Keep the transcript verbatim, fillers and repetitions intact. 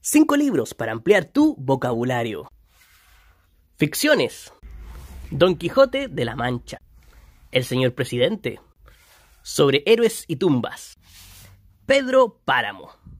cinco libros para ampliar tu vocabulario. Ficciones: Don Quijote de la Mancha, El Señor Presidente, Sobre héroes y tumbas, Pedro Páramo.